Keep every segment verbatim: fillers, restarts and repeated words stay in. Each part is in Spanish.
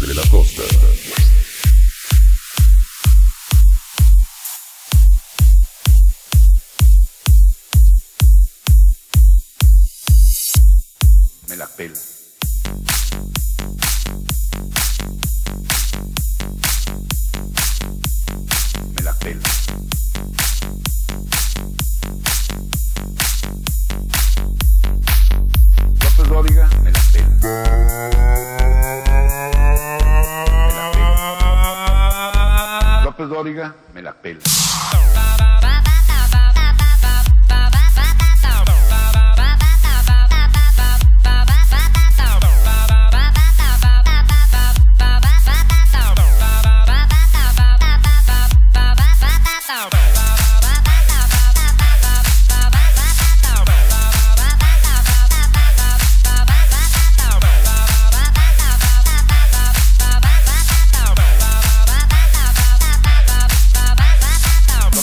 de la Costa. Me la pela. Me la pela. López Dóriga, me la pela. López Dóriga, me la pela.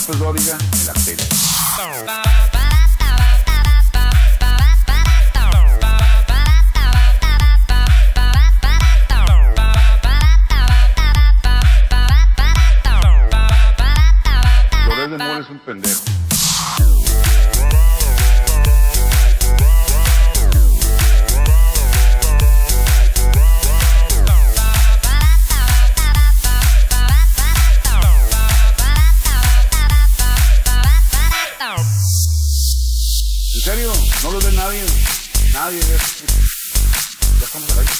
López Dóriga, me la pela. López Dóriga es un pendejo. ¿En serio? No los ve nadie. Nadie. Ya, ya estamos al aire.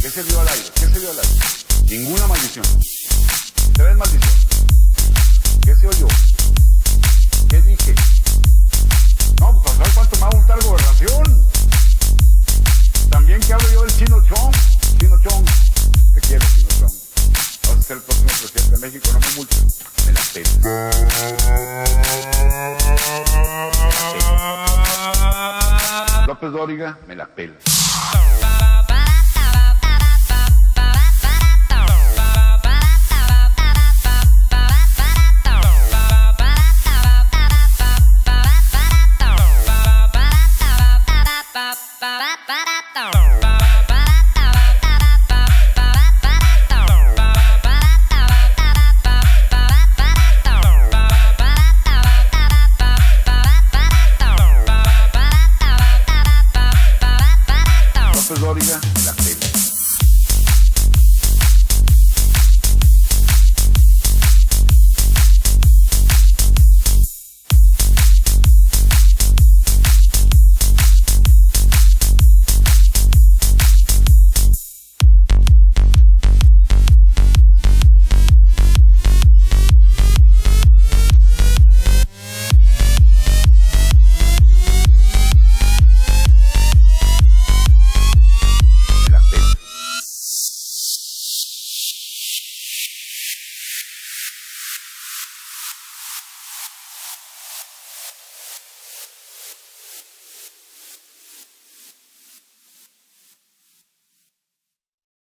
¿Qué se vio al aire? ¿Qué se vio al aire? Ninguna maldición. ¿Se ven maldición? ¿Qué se oyó? ¿Qué dije? No, pues a ver cuánto me va a gustar gobernación. También que hablo yo del Chino Chong. Chino Chong. Te quiero, Chino Chong. Vas a ser el próximo presidente de México, no me multes. Me la pela. López Dóriga, me la pela.